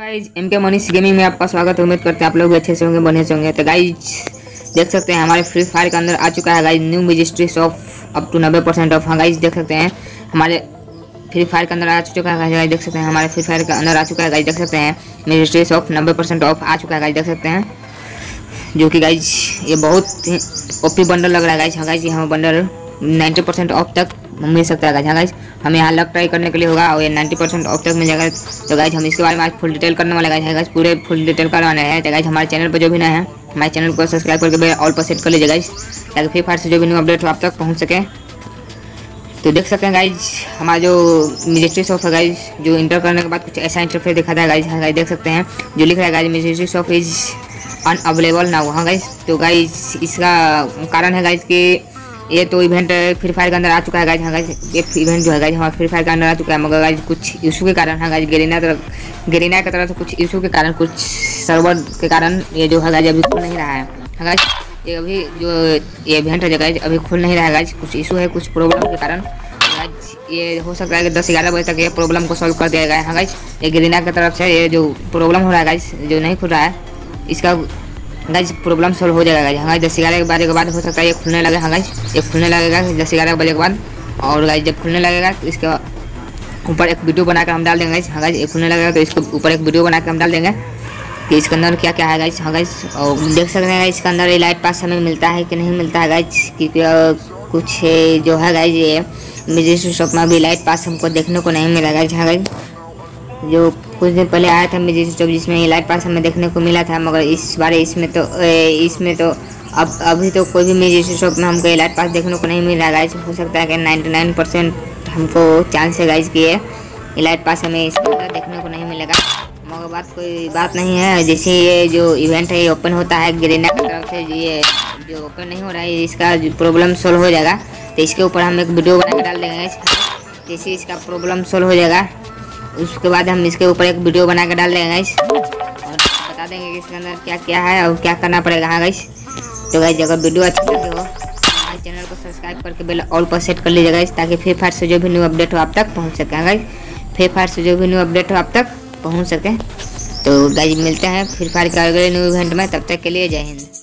Guys M के Manish gaming में आपका स्वागत है। उम्मीद करते हैं आप लोग अच्छे से होंगे, बने से होंगे। तो गाइज देख सकते हैं हमारे फ्री फायर के अंदर आ चुका है गाइज न्यू मिजिस्ट्रीज ऑफ अप टू 90% ऑफ। हाँ गाइज देख सकते हैं हमारे फ्री फायर के अंदर आ चुका है गाइज, देख सकते हैं हमारे फ्री फायर के अंदर आ चुका है गाइज, देख सकते हैं मिजिस्ट्रीज ऑफ 90% ऑफ आ चुका है गाइज, देख सकते हैं जो कि गाइज ये बहुत ओपी बंडल लग रहा है गाइज। हाँ गाइज ये हमें बंडल 90% ऑफ तक मिल सकता है गाइज। हाँ गाइज हमें यहाँ लक ट्राई करने के लिए होगा और ये 90% ऑफ तक मिल जाएगा। तो गाइज हम इसके बारे में आज फुल डिटेल करने वाले गाइज। हाँ गाइज पूरे फुल डिटेल करवाना है। तो गाइज हमारे चैनल पर जो भी नया है हमारे चैनल को सब्सक्राइब करके ऑल पर सेट कर लीजिए गाइज, ताकि फ्री फायर से जो भी न्यू अपडेट हो आप तक पहुँच सके। तो देख सकते हैं गाइज हमारा जो मिजिस्ट्रीज ऑफ है गाइज, जो इंटर करने के बाद कुछ ऐसा इंटरफेस दिखाता है गाइज। हाँ गाइज देख सकते हैं जो लिख रहा है गाइज मिजिस्ट्रीज ऑफ इज अनअवेलेबल ना हुआ। हाँ गाइज तो गाइज इसका कारण है गाइज कि ये तो इवेंट फ्री फायर के अंदर आ चुका है गाइज। हाँ गाइज ये इवेंट जो है गाइज हमारे फ्री फायर के अंदर आ चुका है, मगर गाइज कुछ इशू के कारण। हाँ गाइज गरेना की तरफ से कुछ इशू के कारण, कुछ सर्वर के कारण ये जो है गाइज अभी खुल नहीं रहा है। हाँ गाइज ये अभी जो ये इवेंट है गाइज अभी खुल नहीं रहा है गाइज, कुछ इशू है, कुछ प्रॉब्लम के कारण गाइज। ये हो सकता है कि 10-11 बजे तक ये प्रॉब्लम को सॉल्व कर दिया गया है। हाँ गाइज ये गरेना की तरफ से ये जो प्रॉब्लम हो रहा है गाइज, जो नहीं खुल रहा है, इसका गाइज प्रॉब्लम सॉल्व हो जाएगा गाइज। हाँ गाइज 10-11 बजे के बाद हो सकता है ये खुलने लगे। हाँ गाइज ये खुलने लगेगा 10-11 बजे के बाद, और गाइज जब खुलने लगेगा तो इसके ऊपर एक वीडियो बनाकर हम डाल देंगे गाइज। हाँ गाइज ये खुलने लगेगा तो इसके ऊपर एक वीडियो बनाकर हम डाल देंगे कि इसके अंदर क्या क्या है गाइज। हाँ गाइज और देख सकते हैं इसके अंदर ये लाइट पास हमें मिलता है कि नहीं मिलता है गाइज, क्योंकि कुछ जो है गाइज ये मिजिस्ट्री शॉप में भी लाइट पास हमको देखने को नहीं मिला गाइज। हाँ गाइज जो कुछ दिन पहले आया था मिजिस्ट्री शॉप जिसमें ये लाइट पास हमें देखने को मिला था, मगर इस बार इसमें तो अब अभी तो कोई भी मिजिस्ट्री शॉप में हमको ये लाइट पास देखने को नहीं मिला गाइज। हो सकता है कि 99% हमको चांस है गाइज कि ये लाइट पास हमें इसके अंदर देखने को नहीं मिलेगा, मगर कोई बात नहीं है। जैसे ये जो इवेंट है ये ओपन होता है गरेना की तरफ से, ये जो ओपन नहीं हो रहा है इसका प्रॉब्लम सॉल्व हो जाएगा। तो इसके ऊपर हम एक वीडियो बना के डाल देंगे, जैसे इसका प्रॉब्लम सॉल्व हो जाएगा उसके बाद हम इसके ऊपर एक वीडियो बना के डाल देंगे गाइस, और बता देंगे कि इसके अंदर क्या क्या है और क्या करना पड़ेगा। हाँ गाइस तो गाइस अगर वीडियो अच्छी लगी हो हमारे चैनल को सब्सक्राइब करके बेल ऑल पर सेट कर लीजिए गाइस, ताकि फ्री फायर से जो भी न्यू अपडेट हो आप तक पहुँच सके। हाँ गाइस फ्री फायर से जो भी न्यू अपडेट हो आप तक पहुँच सके। तो गाइस मिलते हैं फ्री फायर के अगले न्यू इवेंट में, तब तक के लिए जय हिंद।